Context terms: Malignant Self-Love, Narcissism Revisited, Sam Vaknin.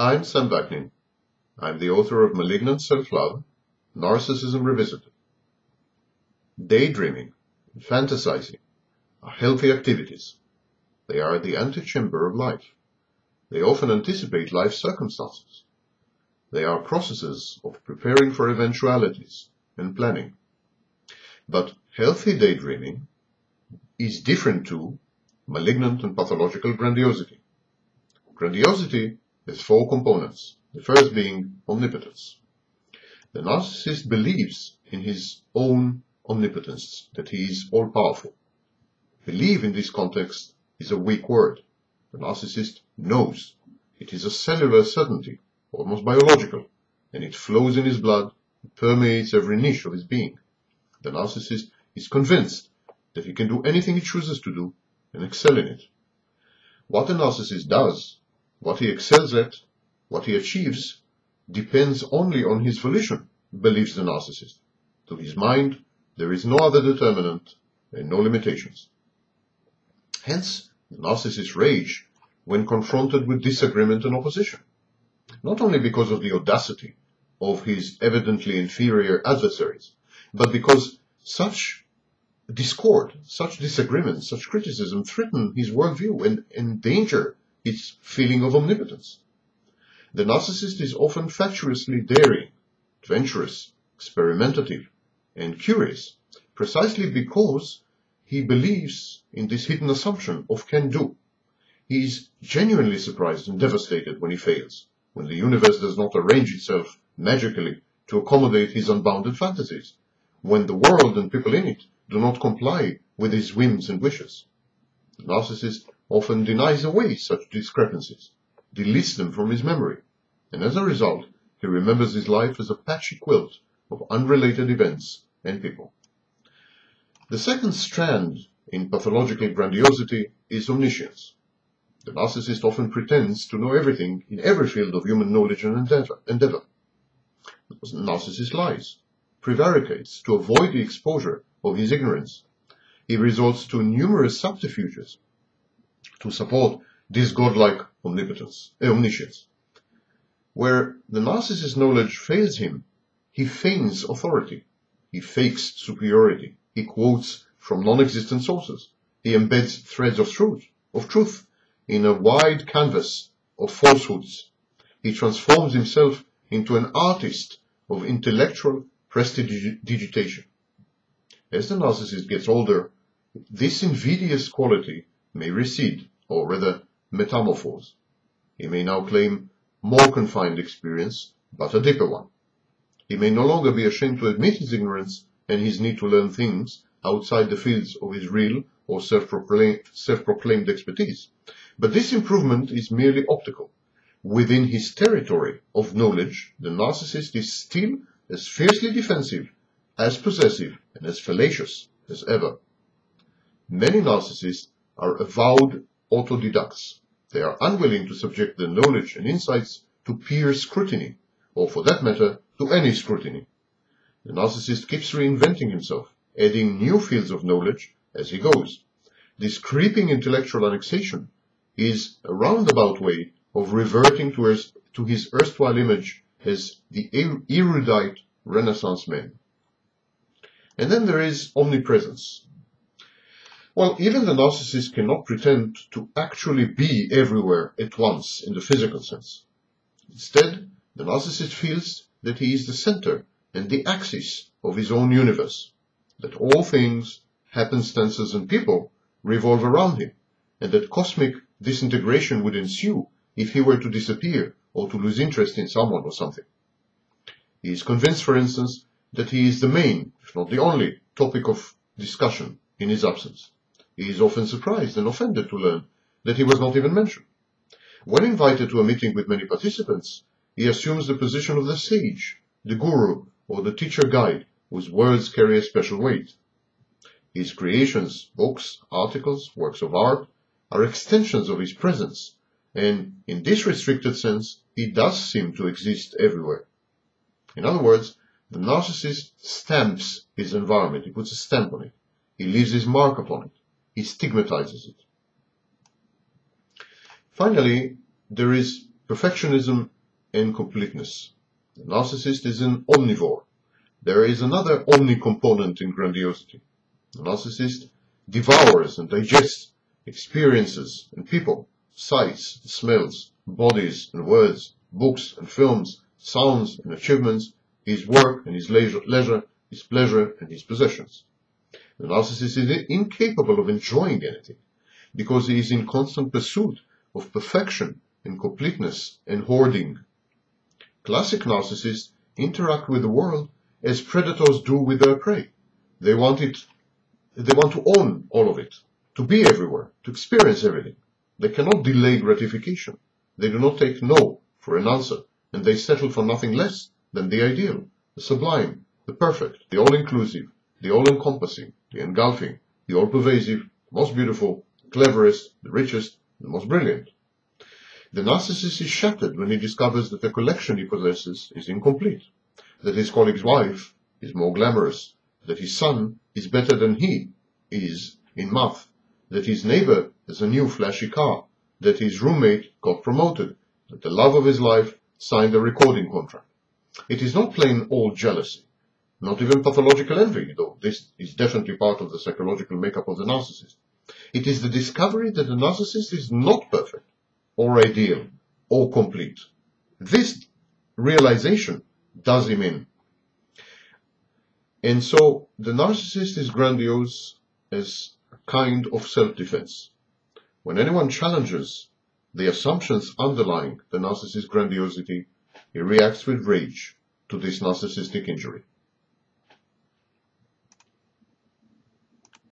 I'm Sam Vaknin. I'm the author of Malignant Self-Love, Narcissism Revisited. Daydreaming and fantasizing are healthy activities. They are the antechamber of life. They often anticipate life circumstances. They are processes of preparing for eventualities and planning. But healthy daydreaming is different to malignant and pathological grandiosity. Grandiosity has four components, the first being omnipotence. The narcissist believes in his own omnipotence, that he is all-powerful. Believe in this context is a weak word. The narcissist knows. It is a cellular certainty, almost biological, and it flows in his blood, it permeates every niche of his being. The narcissist is convinced that he can do anything he chooses to do and excel in it. What a narcissist does, what he excels at, what he achieves, depends only on his volition, believes the narcissist. To his mind, there is no other determinant and no limitations. Hence, the narcissists rage when confronted with disagreement and opposition, not only because of the audacity of his evidently inferior adversaries, but because such discord, such disagreement, such criticism threaten his worldview and endanger its feeling of omnipotence. The narcissist is often fatuously daring, adventurous, experimentative, and curious, precisely because he believes in this hidden assumption of can-do. He is genuinely surprised and devastated when he fails, when the universe does not arrange itself magically to accommodate his unbounded fantasies, when the world and people in it do not comply with his whims and wishes. The narcissist often denies away such discrepancies, deletes them from his memory, and as a result, he remembers his life as a patchy quilt of unrelated events and people. The second strand in pathological grandiosity is omniscience. The narcissist often pretends to know everything in every field of human knowledge and endeavor. The narcissist lies, prevaricates to avoid the exposure of his ignorance. He resorts to numerous subterfuges to support this godlike omniscience. Where the narcissist's knowledge fails him, he feigns authority, he fakes superiority, he quotes from non-existent sources, he embeds threads of truth in a wide canvas of falsehoods. He transforms himself into an artist of intellectual prestidigitation. As the narcissist gets older, this invidious quality may recede, or rather metamorphose. He may now claim more confined experience, but a deeper one. He may no longer be ashamed to admit his ignorance and his need to learn things outside the fields of his real or self-proclaimed expertise. But this improvement is merely optical. Within his territory of knowledge, the narcissist is still as fiercely defensive, as possessive, and as fallacious as ever. Many narcissists are avowed autodidacts. They are unwilling to subject their knowledge and insights to peer scrutiny, or for that matter, to any scrutiny. The narcissist keeps reinventing himself, adding new fields of knowledge as he goes. This creeping intellectual annexation is a roundabout way of reverting to his erstwhile image as the erudite Renaissance man. And then there is omnipresence. Well, even the narcissist cannot pretend to actually be everywhere at once in the physical sense. Instead, the narcissist feels that he is the center and the axis of his own universe, that all things, happenstances, and people revolve around him, and that cosmic disintegration would ensue if he were to disappear or to lose interest in someone or something. He is convinced, for instance, that he is the main, if not the only, topic of discussion in his absence. He is often surprised and offended to learn that he was not even mentioned. When invited to a meeting with many participants, he assumes the position of the sage, the guru, or the teacher-guide, whose words carry a special weight. His creations, books, articles, works of art, are extensions of his presence, and in this restricted sense, he does seem to exist everywhere. In other words, the narcissist stamps his environment. He puts a stamp on it. He leaves his mark upon it. He stigmatizes it. Finally, there is perfectionism and completeness. The narcissist is an omnivore. There is another omni component in grandiosity. The narcissist devours and digests experiences and people, sights and smells, bodies and words, books and films, sounds and achievements, his work and his leisure, his pleasure and his possessions. The narcissist is incapable of enjoying anything because he is in constant pursuit of perfection and completeness and hoarding. Classic narcissists interact with the world as predators do with their prey. They want to own all of it, to be everywhere, to experience everything. They cannot delay gratification. They do not take no for an answer, and they settle for nothing less than the ideal, the sublime, the perfect, the all-inclusive, the all-encompassing, the engulfing, the all-pervasive, the most beautiful, the cleverest, the richest, the most brilliant. The narcissist is shattered when he discovers that the collection he possesses is incomplete, that his colleague's wife is more glamorous, that his son is better than he is in math, that his neighbor has a new flashy car, that his roommate got promoted, that the love of his life signed a recording contract. It is not plain old jealousy, not even pathological envy, though this is definitely part of the psychological makeup of the narcissist. It is the discovery that the narcissist is not perfect, or ideal, or complete. This realization does him in. And so the narcissist is grandiose as a kind of self-defense. When anyone challenges the assumptions underlying the narcissist's grandiosity, he reacts with rage to this narcissistic injury.